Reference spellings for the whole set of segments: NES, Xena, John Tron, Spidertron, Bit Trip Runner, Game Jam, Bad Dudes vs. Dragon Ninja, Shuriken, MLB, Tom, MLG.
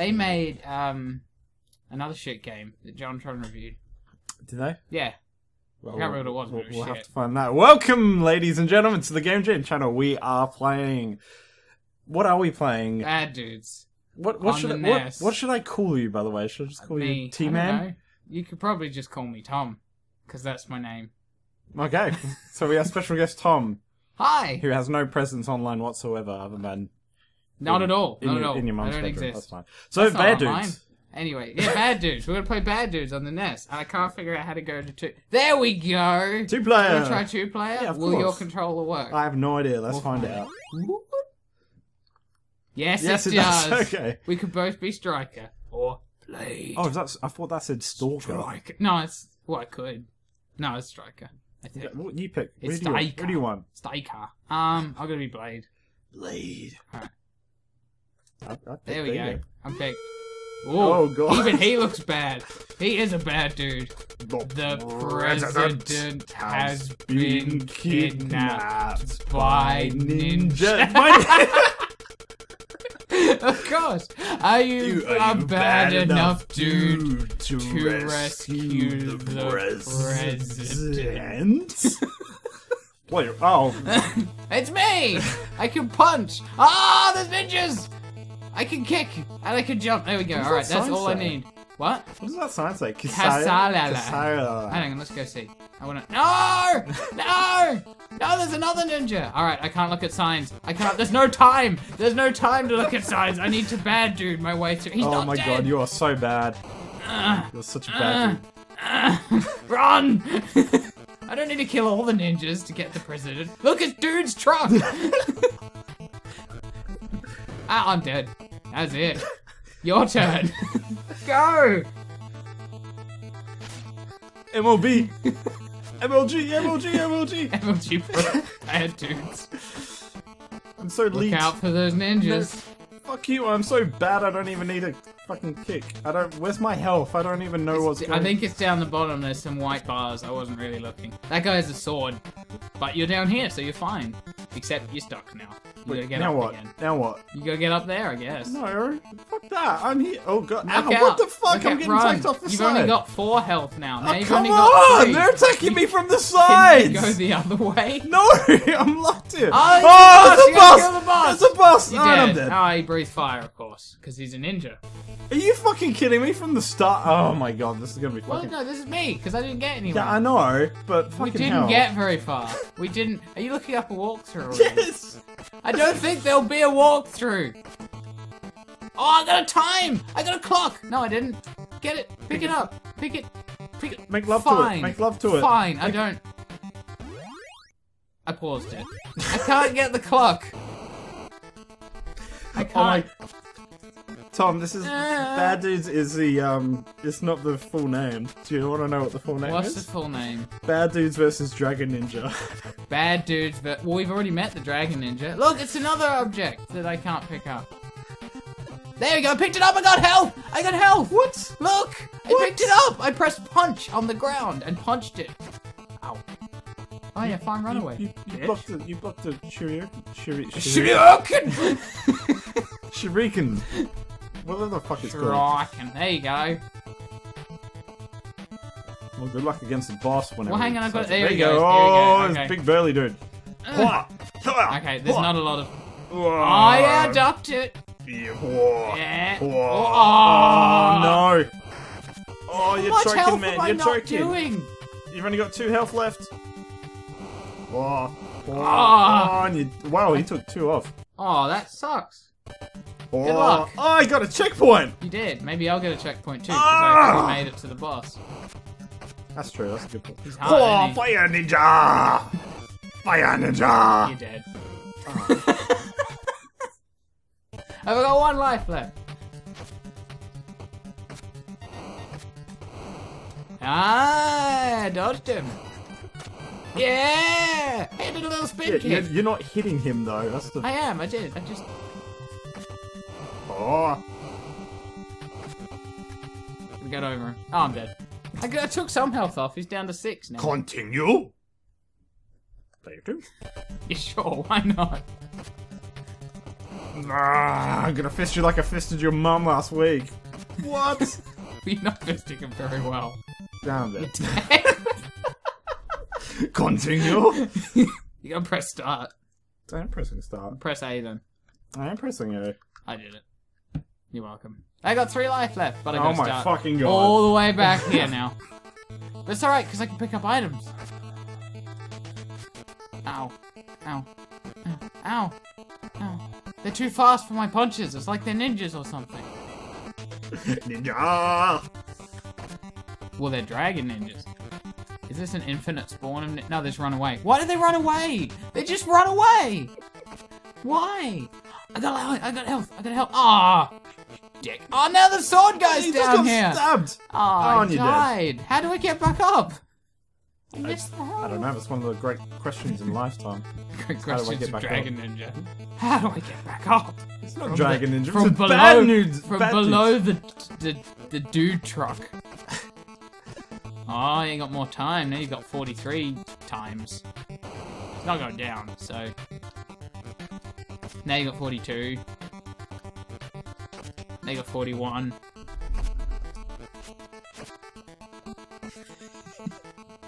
They made another shit game that John Tron reviewed. Did they? Yeah. Well, I can't remember what it was, but it was we'll shit. Have to find that. Welcome, ladies and gentlemen, to the Game Jam channel. We are playing... What are we playing? Bad Dudes. What should I call you, by the way? Should I just call you T-Man? You could probably just call me Tom, because that's my name. Okay, so we have special guest Tom. Hi! Who has no presence online whatsoever, other than... Not at all. In your mum's bedroom. Exist. That's fine. So, that's Bad Dudes. Online. Anyway, yeah, Bad Dudes. We're going to play Bad Dudes on the NES, and I can't figure out how to go to two... There we go! Two-player! Can we try two-player? Yeah, of course. Your controller work? I have no idea. Let's find out. Yes, it does. Okay. We could both be striker. Or blade. Oh, I thought that said stalker. Striker. No, it's... Well, I could. No, it's striker. I think. Yeah, what you pick? It's striker. What do you want? Striker. I'm going to be blade. Blade. All right. There we go. I'm picked. Oh, God. Even he looks bad. He is a bad dude. The president has been kidnapped by ninja. Of course. Are you bad enough, dude, to rescue the president? Wait, oh. It's me! I can punch! Ah, there's ninjas! I can kick, and I can jump. There we go. All right, that's all I need. What? What does that sound like? Kasalala. Hang on, let's go see. I wanna... No! No! No, there's another ninja. All right, I can't look at signs. I can't... There's no time. There's no time to look at signs. I need to bad dude my way through. He's not dead. Oh, my God, you are so bad. You're such a bad dude. Run! I don't need to kill all the ninjas to get the president. Look at dude's truck! Ah, I'm dead. That's it. Your turn. Go! MLB. MLG, MLG, MLG. MLG bad dudes. I'm so leaked. Look out for those ninjas. No, fuck you, I'm so bad I don't even need a fucking kick. Where's my health? I don't even know what's going on. I think it's down the bottom. There's some white bars. I wasn't really looking. That guy has a sword. But you're down here, so you're fine. Except you're stuck now. Now what? You gotta get up there, I guess. No, fuck that. I'm here. Oh, God. Ow, what the fuck? I'm getting tanked off the side. You've only got 4 health now. Oh, come on! They're attacking me from the sides! Can you go the other way? No! I'm locked in. Oh, there's a boss! There's a boss! I'm dead. Oh, he breathes fire, of course. Because he's a ninja. Are you fucking kidding me from the start? Oh, my God. This is gonna be fucking... Well, no, this is me. Because I didn't get anywhere. Yeah, I know. But fucking We didn't get very far. We didn't... Are you looking up a walkthrough? Yes! I don't think there'll be a walkthrough. Oh, I got a time! I got a clock! No, I didn't. Get it. Pick it up. Pick it. Pick it. Make love to it. Make love to it. Fine. I don't... I paused it. I can't get the clock. I can't... Oh, Tom, this is... Bad Dudes is the, it's not the full name. Do you want to know what the full name is? What's the full name? Bad Dudes vs. Dragon Ninja. Bad Dudes vs... Well, we've already met the Dragon Ninja. Look, it's another object that I can't pick up. There we go, I picked it up, I got health! I got health! What? Look! I picked it up! I pressed punch on the ground and punched it. Ow. Oh, yeah, fine, run away. You blocked the Shuriken! Shuriken! Whatever the fuck it's called. There you go. Well, good luck against the boss whenever. Well, hang on, I've got it. There we go. Oh, okay. It's big burly dude. Okay, there's not a lot of... Oh, yeah, I ducked it. Yeah. Oh, no. Oh, you're choking, man. You're choking. You've only got 2 health left. Wow, he took 2 off. Oh, that sucks. Good luck. Oh, I got a checkpoint! You did. Maybe I'll get a checkpoint too, because I made it to the boss. That's true, that's a good point. Oh, fire ninja! Fire ninja! You're dead. Oh. I've got 1 life left. Ah, dodged him. Yeah! Hey, little spin kick. You're not hitting him though. That's the... I am, I did. I just... Oh. Get over him. Oh, I'm dead. I took some health off. He's down to 6 now. Continue. Play 2. Yeah, sure. Why not? I'm gonna fist you like I fisted your mum last week. What? You're not fisting him very well. Damn it. Continue. You gotta press start. I am pressing start. Press A then. I am pressing A. I did it. You're welcome. I got 3 life left, but I gotta start. Oh my fucking god. All the way back here now. But it's alright, because I can pick up items. Ow. Ow. Ow. Ow. They're too fast for my punches. It's like they're ninjas or something. Ninja! Well, they're dragon ninjas. Is this an infinite spawn of ninjas? No, they just run away. Why did they run away? They just run away! Why? I got health. Ah! Dick. Oh, now the sword goes down here! Stabbed! Oh, I died! How do I get back up? I don't know, that's one of the great questions in lifetime. Great questions of Dragon Ninja. How do I get back up? It's not Dragon Ninja, it's Bad Dudes! From below the dude truck. Oh, you got more time, now you've got 43 times. It's not going down, so... Now you got 42. Now you got 41.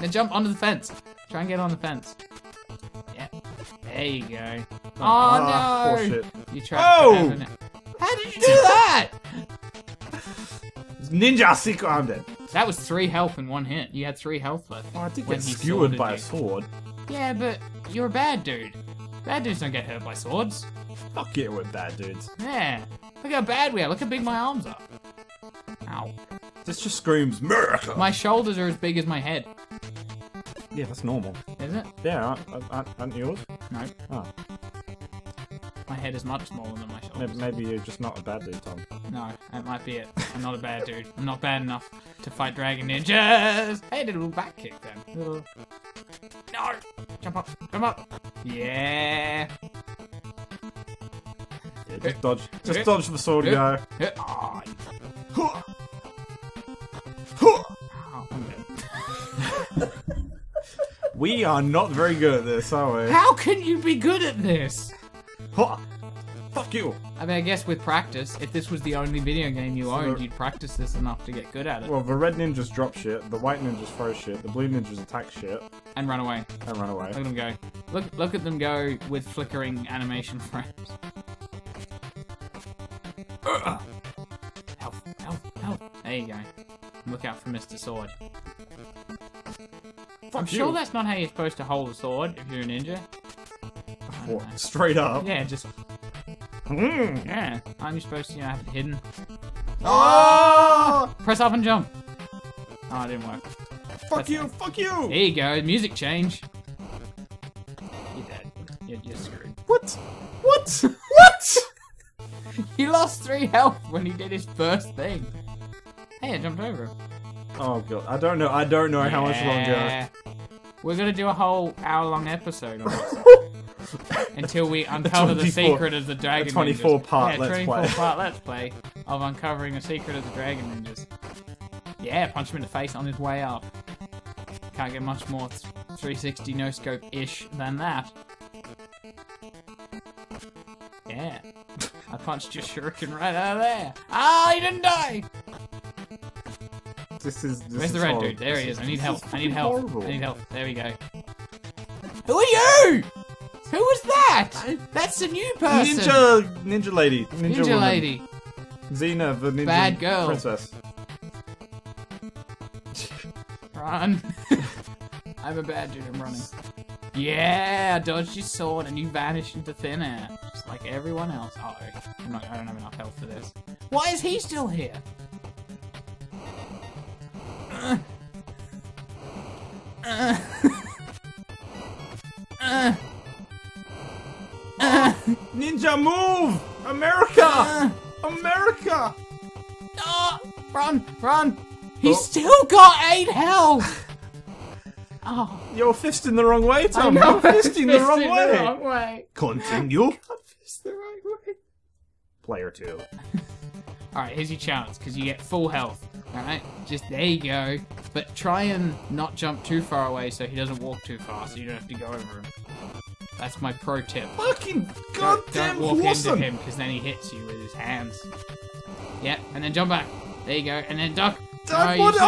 Now jump onto the fence. Try and get on the fence. Yeah. There you go. Oh, no! Bullshit. You tried. Oh! How did you do that? Ninja sequel. I'm dead. That was 3 health in 1 hit. You had 3 health left. Well, I did get skewered by a sword. Yeah, but you're a bad dude. Bad dudes don't get hurt by swords. Fuck it with bad dudes. Yeah. Look how bad we are. Look how big my arms are. Ow. This just screams America. My shoulders are as big as my head. Yeah, that's normal. Is it? Yeah, aren't yours? No. Oh. My head is much smaller than my shoulders. Maybe you're just not a bad dude, Tom. No, that might be it. I'm not a bad dude. I'm not bad enough to fight dragon ninjas! Hey, I did a little back kick then. Little... No! Jump up! Jump up! Yeah! Yeah, just dodge. Just dodge the sword, yo. Oh, we are not very good at this, are we? How can you be good at this? Huh. Fuck you! I mean, I guess with practice, if this was the only video game you owned, you'd practice this enough to get good at it. Well, the red ninjas drop shit, the white ninjas throw shit, the blue ninjas attack shit. And run away. And run away. Look at them go. Look at them go with flickering animation frames. Health, health, health. There you go. Look out for Mr. Sword. Fuck I'm you. Sure that's not how you're supposed to hold a sword if you're a ninja. What? Straight up? Yeah, just... Mm. Yeah. Aren't you supposed to, you know, have it hidden? Oh! Press up and jump. Oh, it didn't work. Fuck that's you, nice. Fuck you! There you go, music change. You're dead. You're screwed. What? What? What? He lost 3 health when he did his first thing. Hey, I jumped over him. Oh god, I don't know how much longer. We're gonna do a whole hour-long episode on this. Until we uncover the secret of the Dragon Ninjas. 24-part let's play of uncovering the secret of the Dragon Ninjas. Yeah, punch him in the face on his way up. Can't get much more 360 no-scope-ish than that. Yeah. I punched your shuriken right out of there. Ah, he didn't die! Where's the red dude? There he is. I need help. I need help. I need help. There we go. Who are you? Who was that? That's a new person. Ninja lady. Ninja lady. Xena, the ninja bad girl. Princess. Run. I'm a bad dude. I'm running. Yeah, dodge your sword and you vanish into thin air, just like everyone else. Uh oh, I don't have enough health for this. Why is he still here? Ninja move! America! America! Oh, run! Run! He's still got 8 health! Oh. You're fisting the wrong way, Tom! You're fisting the wrong way! Continue! Fist the right way! Player 2. Alright, here's your chance, because you get full health. Alright, just there you go. But try and not jump too far away so he doesn't walk too far, so you don't have to go over him. That's my pro tip. Fucking goddamn awesome! Don't walk into him, because then he hits you with his hands. Yep, and then jump back. There you go, and then duck. I wanted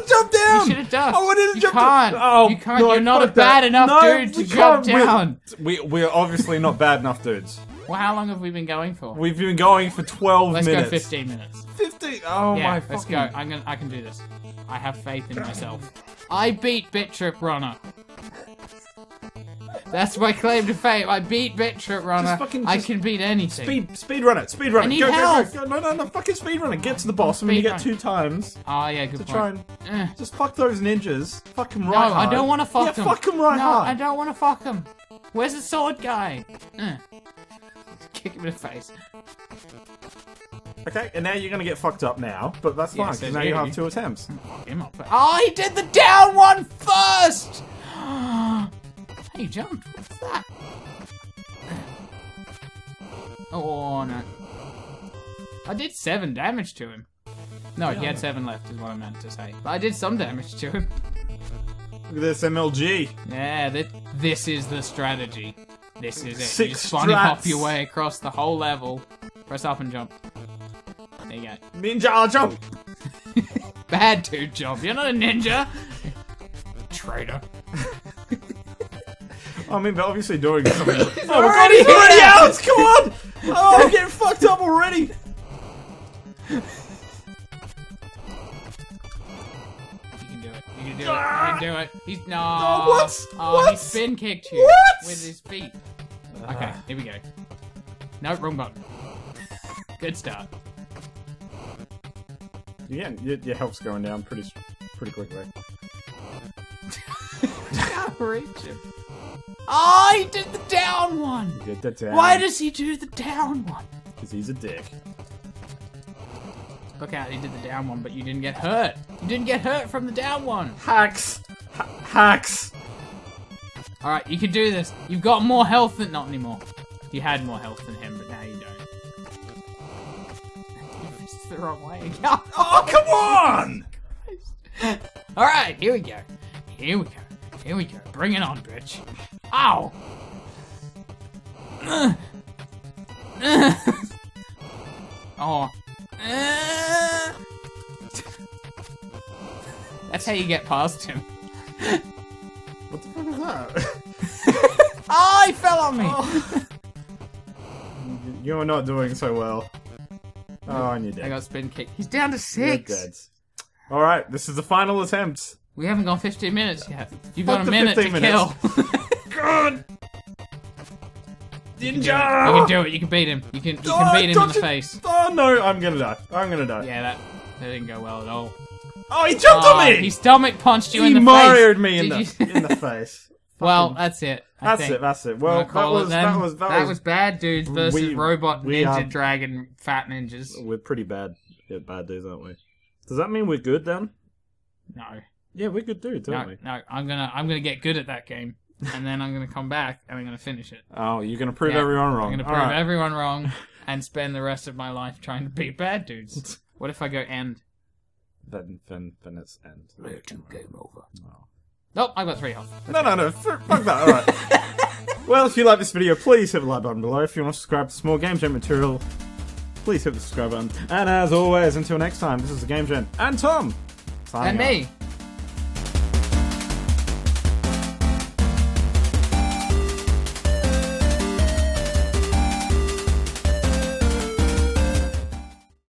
to jump down! You should have ducked. I wanted to jump down! Oh, you can't. No, you're not a bad enough dude to jump down. We're obviously not bad enough dudes. Well, how long have we been going for? We've been going for 12 minutes. Let's go 15 minutes. 15? Oh yeah, my fucking... let's go. I can do this. I have faith in myself. I beat Bit Trip Runner. That's my claim to fame. I beat Bit Trip Runner. I can beat anything. Speed run it. I need help. Go. No, fucking speed run it. Get to the boss and you get 2 times. Oh yeah, good point. To try and just fuck those ninjas. Fuck them right hard. No, I don't want to fuck them. Yeah, fuck them right hard. No, I don't want to fuck them. Where's the sword guy? Kick him in the face. Okay, and now you're gonna get fucked up now, but that's fine. Because now you have 2 attempts. Oh, he did the down one first. He jumped. What's that? Oh no! I did 7 damage to him. No, he had 7 left, is what I meant to say. But I did some damage to him. Look at this MLG. Yeah, this is the strategy. This is it. 6 you just bunny hop your way across the whole level. Press up and jump. There you go. Ninja jump. Bad dude jump. You're not a ninja. Traitor. I mean, they're obviously doing something. He's already out! Come on! Oh, I'm getting fucked up already! You can do it. You can do it. You can do it. He's... No! Oh, what? Oh, what? He spin kicked you. What? With his feet. Okay, here we go. No, wrong button. Good start. Yeah, your health's going down pretty quickly. Can't reach him. Oh, he did the down one! He did the down. Why does he do the down one? Because he's a dick. Look out, he did the down one, but you didn't get hurt. You didn't get hurt from the down one. Hacks. Hacks. Alright, you can do this. You've got more health than... Not anymore. You had more health than him, but now you don't. It's the wrong way. Oh, come on! Alright, here we go. Here we go. Here we go. Bring it on, bitch. Ow! Oh. That's how you get past him. What the fuck is that? Oh, he fell on me! Oh. You're not doing so well. Oh, and you're dead. I got spin kick. He's down to 6! You're dead. Alright, this is the final attempt. We haven't gone 15 minutes yet. You've got a minute to kill. God! Ninja! You can do it. You can beat him. You can beat him in the face. Oh no, I'm gonna die. Yeah, that didn't go well at all. Oh, he jumped on me! He stomach punched you in the face. He Mario'd me in the face. Well, that's it. That's it. Well, that was Bad Dudes versus Robot Ninja Dragon Fat Ninjas. We're pretty bad at Bad Dudes, aren't we? Does that mean we're good then? No. Yeah, we're good dudes, aren't we? No, I'm gonna get good at that game, and then I'm gonna come back and I'm gonna finish it. Oh, you're gonna prove everyone wrong. I'm gonna prove everyone wrong, and spend the rest of my life trying to beat Bad Dudes. What if I go end? Then it's end. Game over. No. Nope, I've got 3 health. No, fuck that. All right. Well, if you like this video, please hit the like button below. If you want to subscribe to some more Game Jam material, please hit the subscribe button. And as always, until next time, this is the Game Jam and Tom. And me.